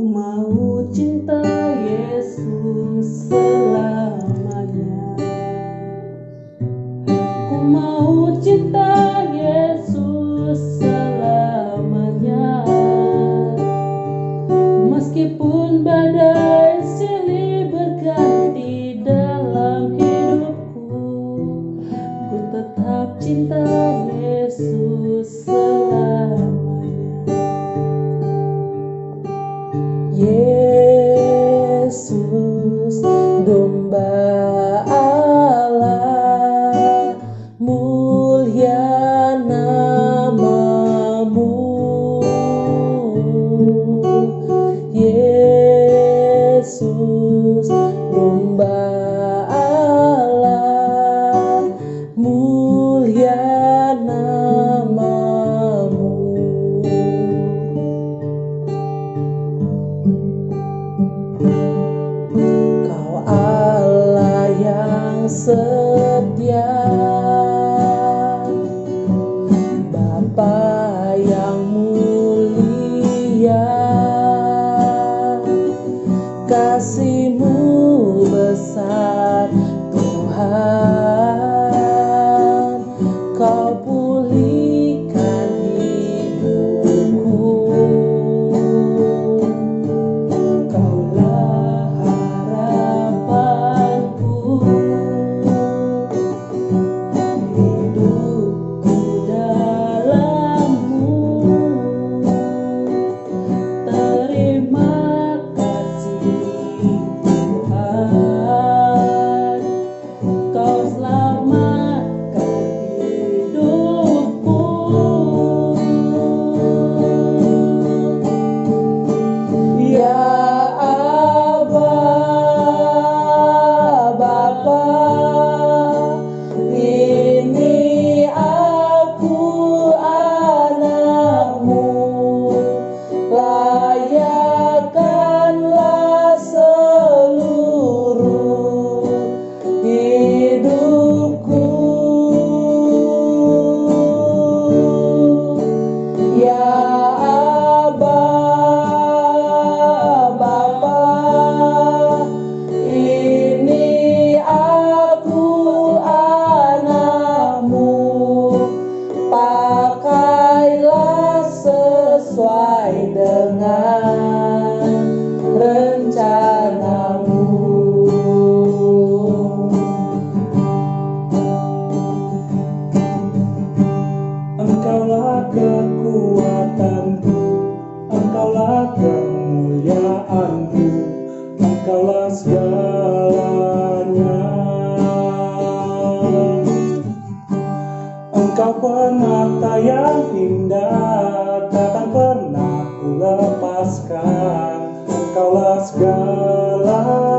Aku mau cinta Yesus selamanya. Aku mau cinta Yesus selamanya. Meskipun badai silih berganti dalam hidupku, ku tetap cinta Yesus selamanya. Yesus, domba Allah, mulia namamu. Yesus, domba Allah, mulia namamu. Setia Bapa yang mulia, kasih-Mu besar Tuhan, Kau pulihkan hidupku. Kaulah harapanku, dengan rencana-Mu. Engkaulah kekuatanku, Engkaulah kemuliaanku, Engkaulah segalanya. Engkau penata yang indah, takkan pernah lepaskan, Engkaulah segala.